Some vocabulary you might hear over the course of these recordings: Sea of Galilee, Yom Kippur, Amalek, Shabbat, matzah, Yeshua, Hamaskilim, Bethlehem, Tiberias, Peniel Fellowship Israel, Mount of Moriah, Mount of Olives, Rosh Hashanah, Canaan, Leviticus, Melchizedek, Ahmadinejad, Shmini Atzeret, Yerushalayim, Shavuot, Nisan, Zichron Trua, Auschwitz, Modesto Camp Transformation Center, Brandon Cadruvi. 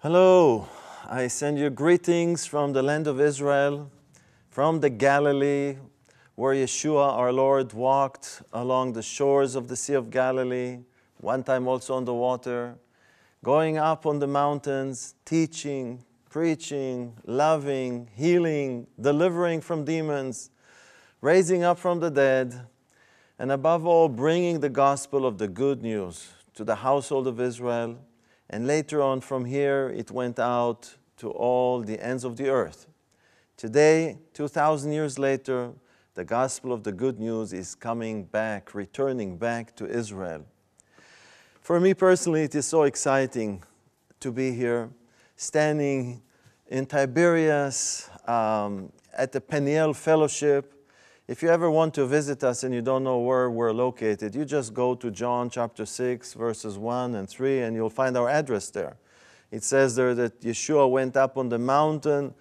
Hello, I send you greetings from the land of Israel, from the Galilee, where Yeshua our Lord walked along the shores of the Sea of Galilee, one time also on the water, going up on the mountains, teaching, preaching, loving, healing, delivering from demons, raising up from the dead, and above all, bringing the gospel of the good news to the household of Israel. And later on, from here, it went out to all the ends of the earth. Today, 2,000 years later, the gospel of the good news is coming back, returning back to Israel. For me personally, it is so exciting to be here, standing in Tiberias at the Peniel Fellowship. If you ever want to visit us and you don't know where we're located, you just go to John chapter 6, verses 1 and 3, and you'll find our address there. It says there that Yeshua went up on the mountain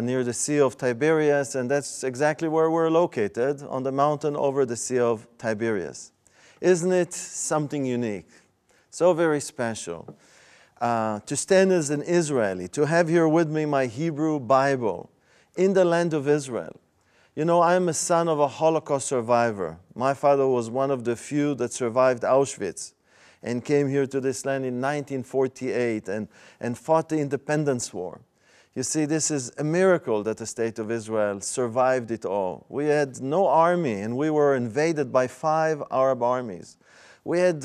near the Sea of Tiberias, and that's exactly where we're located, on the mountain over the Sea of Tiberias. Isn't it something unique? So very special. To stand as an Israeli, to have here with me my Hebrew Bible in the land of Israel. You know, I'm a son of a Holocaust survivor. My father was one of the few that survived Auschwitz and came here to this land in 1948 and fought the independence war. You see, this is a miracle that the state of Israel survived it all. We had no army and we were invaded by 5 Arab armies. We had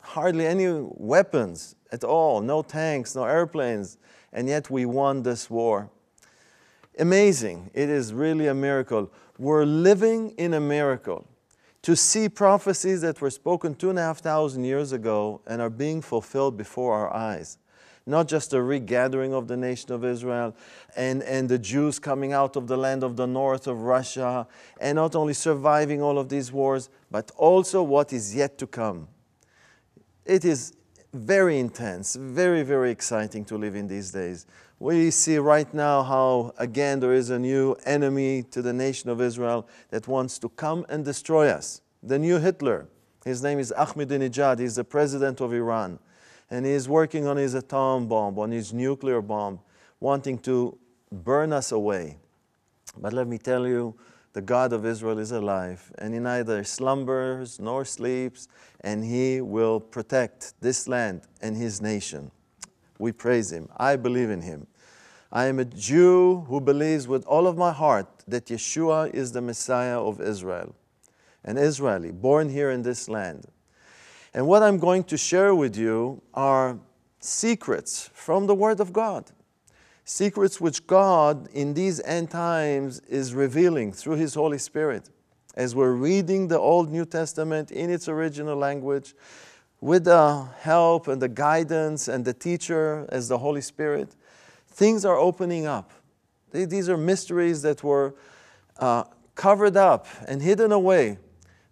hardly any weapons at all, no tanks, no airplanes, and yet we won this war. Amazing. It is really a miracle. We're living in a miracle. To see prophecies that were spoken 2,500 years ago and are being fulfilled before our eyes. Not just a regathering of the nation of Israel and the Jews coming out of the land of the north of Russia and not only surviving all of these wars, but also what is yet to come. It is very intense, very, very exciting to live in these days. We see right now how, again, there is a new enemy to the nation of Israel that wants to come and destroy us. The new Hitler. His name is Ahmadinejad. He's the president of Iran. And he's working on his atom bomb, on his nuclear bomb, wanting to burn us away. But let me tell you, the God of Israel is alive, and he neither slumbers nor sleeps, and he will protect this land and his nation. We praise him. I believe in him. I am a Jew who believes with all of my heart that Yeshua is the Messiah of Israel, an Israeli born here in this land. And what I'm going to share with you are secrets from the Word of God, secrets which God in these end times is revealing through His Holy Spirit. As we're reading the Old New Testament in its original language, with the help and the guidance and the teacher as the Holy Spirit, things are opening up. These are mysteries that were covered up and hidden away.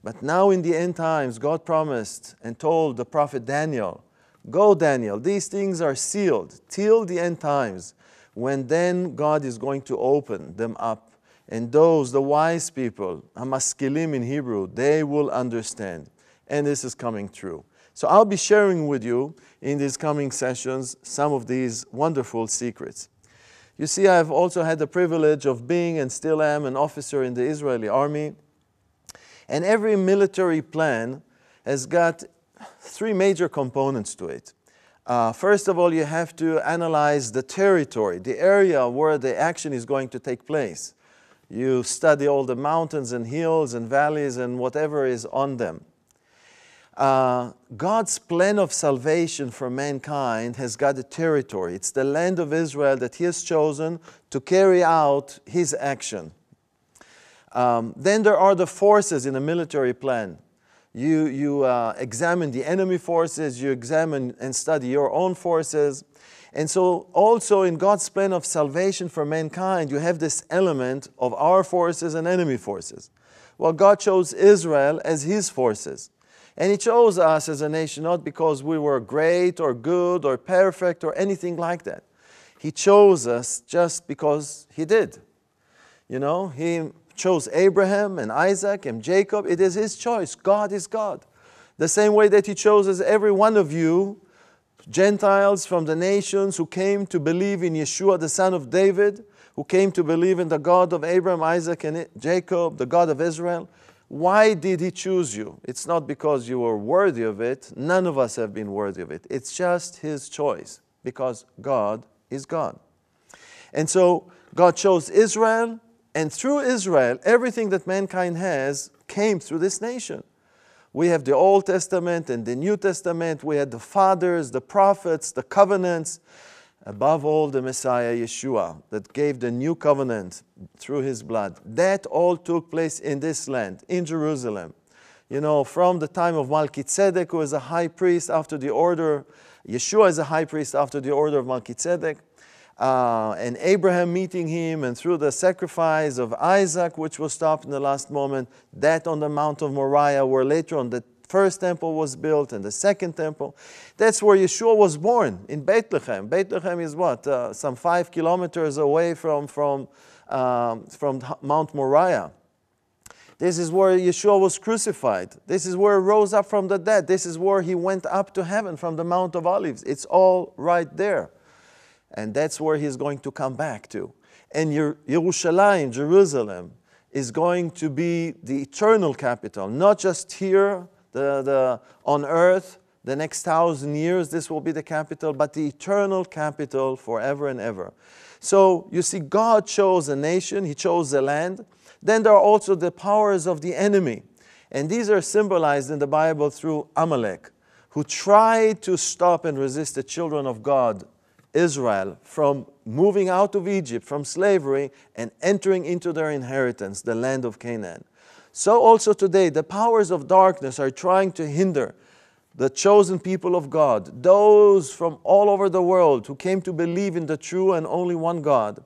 But now in the end times, God promised and told the prophet Daniel, "Go, Daniel, these things are sealed till the end times, when then God is going to open them up. And those, the wise people, Hamaskilim in Hebrew, they will understand." And this is coming true. So I'll be sharing with you in these coming sessions some of these wonderful secrets. You see, I've also had the privilege of being and still am an officer in the Israeli army. And every military plan has got 3 major components to it. First of all, you have to analyze the territory, the area where the action is going to take place. You study all the mountains and hills and valleys and whatever is on them. God's plan of salvation for mankind has got a territory. It's the land of Israel that He has chosen to carry out His action. Then there are the forces in a military plan. You examine the enemy forces, you examine and study your own forces. And so also in God's plan of salvation for mankind, you have this element of our forces and enemy forces. Well, God chose Israel as His forces. And He chose us as a nation not because we were great or good or perfect or anything like that. He chose us just because He did. You know, He chose Abraham and Isaac and Jacob. It is His choice. God is God. The same way that He chose every one of you Gentiles from the nations who came to believe in Yeshua, the son of David, who came to believe in the God of Abraham, Isaac, and Jacob, the God of Israel. Why did he choose you? It's not because you were worthy of it. None of us have been worthy of it. It's just his choice, because God is God. And so God chose Israel, and through Israel, everything that mankind has came through this nation. We have the Old Testament and the New Testament. We had the fathers, the prophets, the covenants. Above all, the Messiah, Yeshua, that gave the new covenant through his blood. That all took place in this land, in Jerusalem. You know, from the time of Melchizedek, who is a high priest after the order, Yeshua is a high priest after the order of Melchizedek, and Abraham meeting him, and through the sacrifice of Isaac, which was stopped in the last moment, that on the Mount of Moriah, where later on the first temple was built and the second temple. That's where Yeshua was born, in Bethlehem. Bethlehem is what? Some 5 kilometers away from Mount Moriah. This is where Yeshua was crucified. This is where he rose up from the dead. This is where he went up to heaven from the Mount of Olives. It's all right there. And that's where he's going to come back to. And Yerushalayim, Jerusalem, is going to be the eternal capital, not just here, on earth, the next 1,000 years, this will be the capital, but the eternal capital forever and ever. So you see, God chose a nation, he chose a land. Then there are also the powers of the enemy. And these are symbolized in the Bible through Amalek, who tried to stop and resist the children of God, Israel, from moving out of Egypt, from slavery, and entering into their inheritance, the land of Canaan. So also today, the powers of darkness are trying to hinder the chosen people of God, those from all over the world who came to believe in the true and only one God.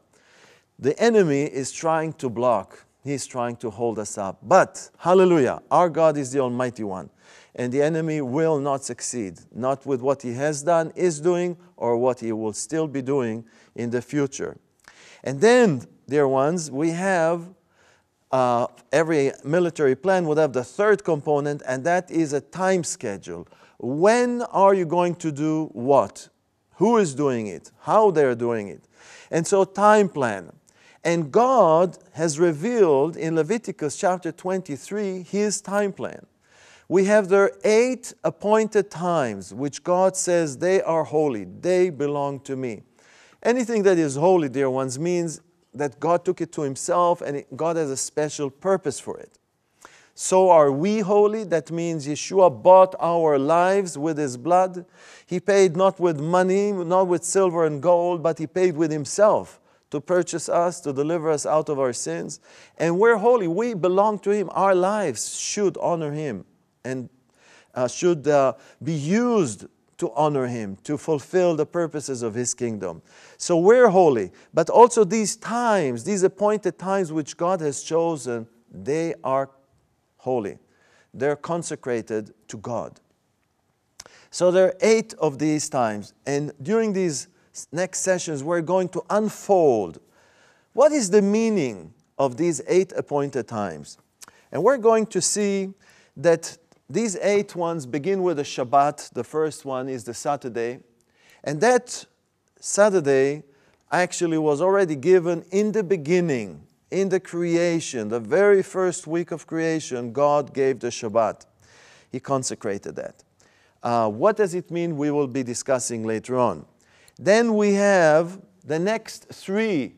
The enemy is trying to block. He's trying to hold us up. But, hallelujah, our God is the Almighty One. And the enemy will not succeed, not with what he has done, is doing, or what he will still be doing in the future. And then, dear ones, we have every military plan would have the third component, and that is a time schedule. When are you going to do what? Who is doing it? How they're doing it? And so time plan. And God has revealed in Leviticus chapter 23 his time plan. We have their 8 appointed times, which God says they are holy. They belong to me. Anything that is holy, dear ones, means that God took it to himself, and God has a special purpose for it. So are we holy? That means Yeshua bought our lives with his blood. He paid not with money, not with silver and gold, but he paid with himself to purchase us, to deliver us out of our sins. And we're holy. We belong to him. Our lives should honor him and should be used to honor him, to fulfill the purposes of his kingdom. So we're holy, but also these times, these appointed times which God has chosen, they are holy. They're consecrated to God. So there are 8 of these times, and during these next sessions, we're going to unfold what is the meaning of these 8 appointed times. And we're going to see that these 8 ones begin with a Shabbat. The first one is the Saturday. And that Saturday actually was already given in the beginning, in the creation, the very first week of creation, God gave the Shabbat. He consecrated that. What does it mean? We will be discussing later on. Then we have the next 3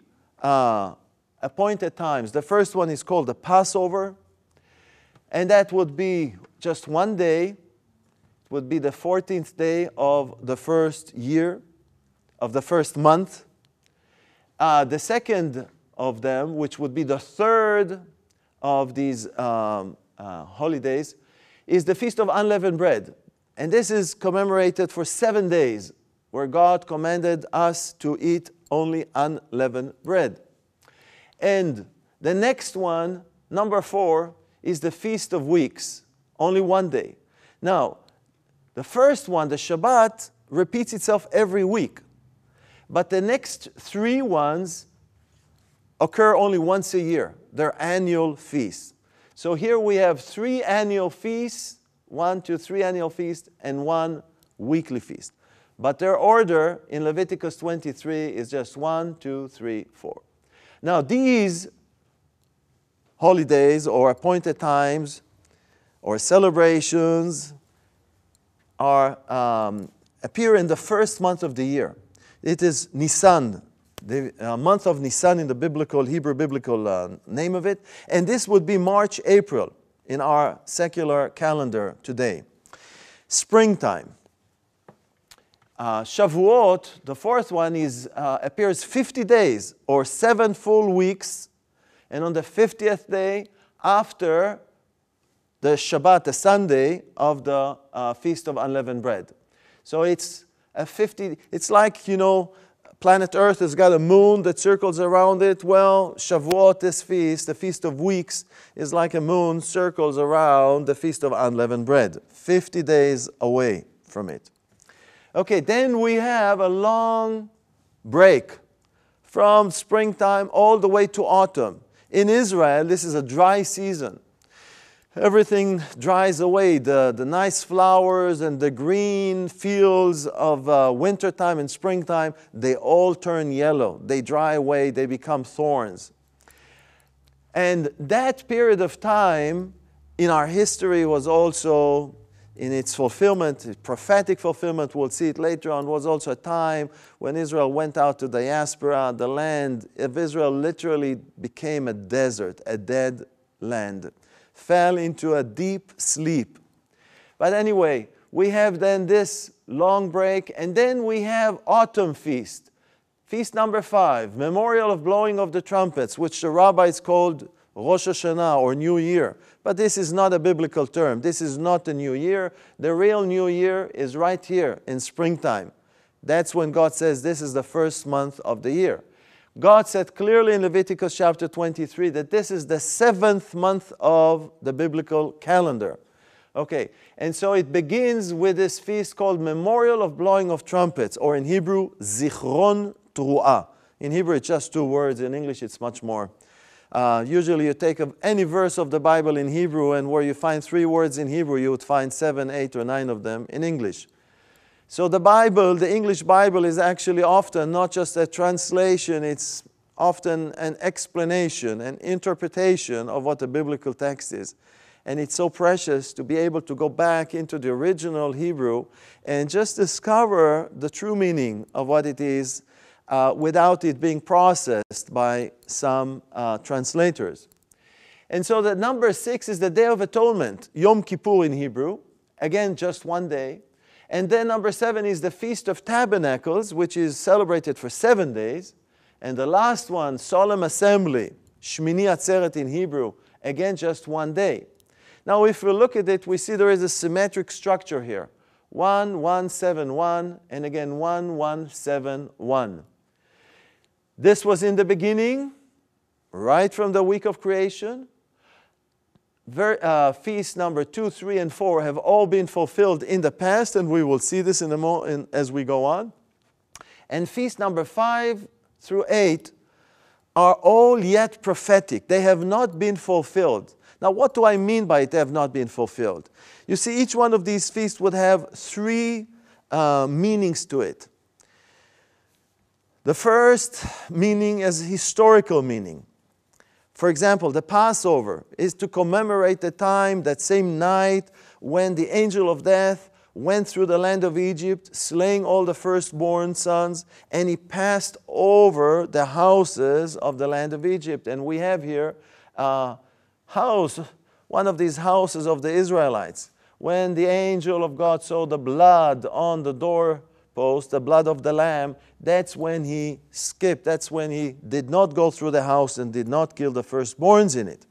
appointed times. The first one is called the Passover. And that would be just one day. It would be the 14th day of the first year, of the first month. The second of them, which would be the third of these holidays, is the Feast of Unleavened Bread. And this is commemorated for 7 days, where God commanded us to eat only unleavened bread. And the next one, number 4, is the Feast of Weeks, only one day. Now, the first one, the Shabbat, repeats itself every week. But the next 3 ones occur only once a year. They're annual feasts. So here we have 3 annual feasts, 1, 2, 3 annual feasts, and 1 weekly feast. But their order in Leviticus 23 is just 1, 2, 3, 4. Now these holidays or appointed times or celebrations are, appear in the first month of the year. It is Nisan, the month of Nisan in the biblical, Hebrew biblical name of it. And this would be March, April in our secular calendar today. Springtime. Shavuot, the fourth one, is, appears 50 days or 7 full weeks. And on the 50th day after the Shabbat, the Sunday of the Feast of Unleavened Bread. So it's a 50, it's like, you know, planet Earth has got a moon that circles around it. Well, Shavuot, this feast, the Feast of Weeks, is like a moon circles around the Feast of Unleavened Bread, 50 days away from it. Okay, then we have a long break from springtime all the way to autumn. In Israel, this is a dry season. Everything dries away, the nice flowers and the green fields of wintertime and springtime, they all turn yellow. They dry away, they become thorns. And that period of time in our history was also, in its fulfillment, its prophetic fulfillment, we'll see it later on, was also a time when Israel went out to diaspora. The land of Israel literally became a desert, a dead land. Fell into a deep sleep. But anyway, we have then this long break, and then we have autumn feast. Feast number 5, Memorial of Blowing of the Trumpets, which the rabbis called Rosh Hashanah or New Year. But this is not a biblical term. This is not the New Year. The real New Year is right here in springtime. That's when God says this is the first month of the year. God said clearly in Leviticus chapter 23 that this is the 7th month of the biblical calendar. Okay, and so it begins with this feast called Memorial of Blowing of Trumpets, or in Hebrew, Zichron Trua. In Hebrew, it's just 2 words. In English, it's much more. Usually, you take any verse of the Bible in Hebrew, and where you find 3 words in Hebrew, you would find 7, 8, or 9 of them in English. So the Bible, the English Bible, is actually often not just a translation, it's often an explanation, an interpretation of what the biblical text is. And it's so precious to be able to go back into the original Hebrew and just discover the true meaning of what it is without it being processed by some translators. And so the number 6 is the Day of Atonement, Yom Kippur in Hebrew. Again, just 1 day. And then number 7 is the Feast of Tabernacles, which is celebrated for 7 days. And the last one, Solemn Assembly, Shmini Atzeret in Hebrew, again just 1 day. Now if we look at it, we see there is a symmetric structure here. 1, 1, 7, 1, and again 1, 1, 7, 1. This was in the beginning, right from the week of creation. Feast number 2, 3, and 4 have all been fulfilled in the past, and we will see this in a moment as we go on. And feast number 5 through 8 are all yet prophetic. They have not been fulfilled. Now, what do I mean by it, they have not been fulfilled? You see, each one of these feasts would have 3 meanings to it. The first meaning is historical meaning. For example, the Passover is to commemorate the time, that same night, when the angel of death went through the land of Egypt, slaying all the firstborn sons, and he passed over the houses of the land of Egypt. And we have here a house, one of these houses of the Israelites. When the angel of God saw the blood on the doorpost, the blood of the lamb, that's when he skipped. That's when he did not go through the house and did not kill the firstborns in it.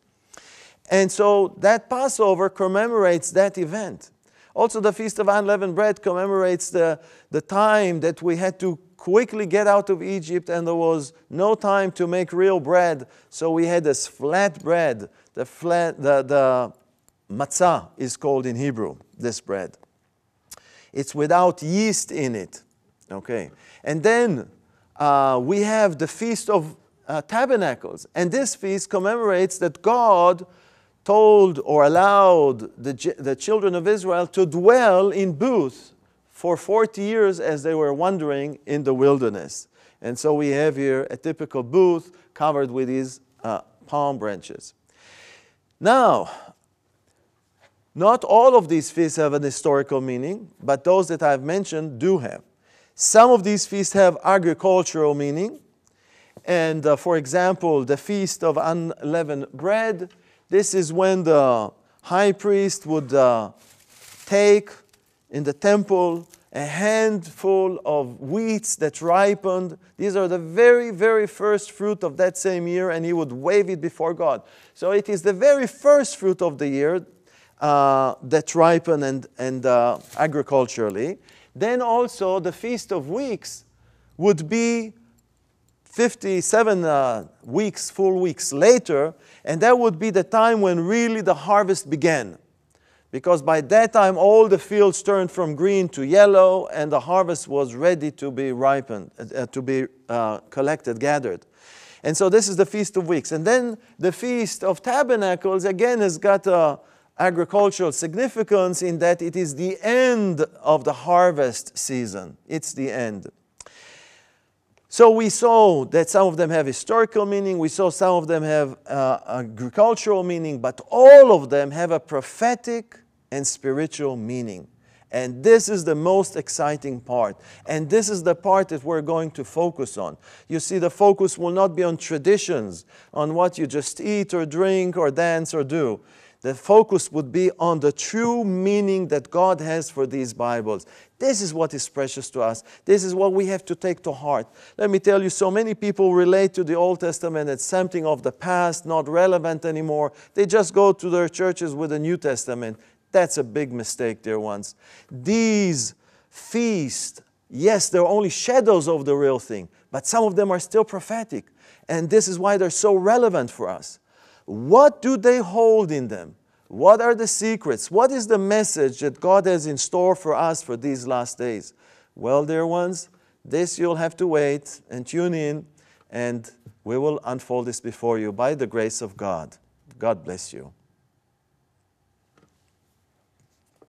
And so that Passover commemorates that event. Also, the Feast of Unleavened Bread commemorates the time that we had to quickly get out of Egypt and there was no time to make real bread. So we had this flat bread. The matzah is called in Hebrew, this bread. It's without yeast in it. Okay, and then we have the Feast of Tabernacles, and this feast commemorates that God told or allowed the children of Israel to dwell in booths for 40 years as they were wandering in the wilderness. And so we have here a typical booth covered with these palm branches. Now, not all of these feasts have an historical meaning, but those that I've mentioned do have. Some of these feasts have agricultural meaning. And for example, the Feast of Unleavened Bread. This is when the high priest would take in the temple a handful of wheats that ripened. These are the very, very first fruit of that same year, and he would wave it before God. So it is the very first fruit of the year that ripened and agriculturally. Then also the Feast of Weeks would be 57 weeks, full weeks later, and that would be the time when really the harvest began. Because by that time, all the fields turned from green to yellow, and the harvest was ready to be ripened, collected, gathered. And so this is the Feast of Weeks. And then the Feast of Tabernacles, again, has got agricultural significance in that it is the end of the harvest season. It's the end. So we saw that some of them have historical meaning. We saw some of them have agricultural meaning. But all of them have a prophetic and spiritual meaning. And this is the most exciting part. And this is the part that we're going to focus on. You see, the focus will not be on traditions, on what you just eat or drink or dance or do. The focus would be on the true meaning that God has for these Bibles. This is what is precious to us. This is what we have to take to heart. Let me tell you, so many people relate to the Old Testament as something of the past, not relevant anymore. They just go to their churches with the New Testament. That's a big mistake, dear ones. These feasts, yes, they're only shadows of the real thing, but some of them are still prophetic. And this is why they're so relevant for us. What do they hold in them? What are the secrets? What is the message that God has in store for us for these last days? Well, dear ones, this you'll have to wait and tune in, and we will unfold this before you by the grace of God. God bless you.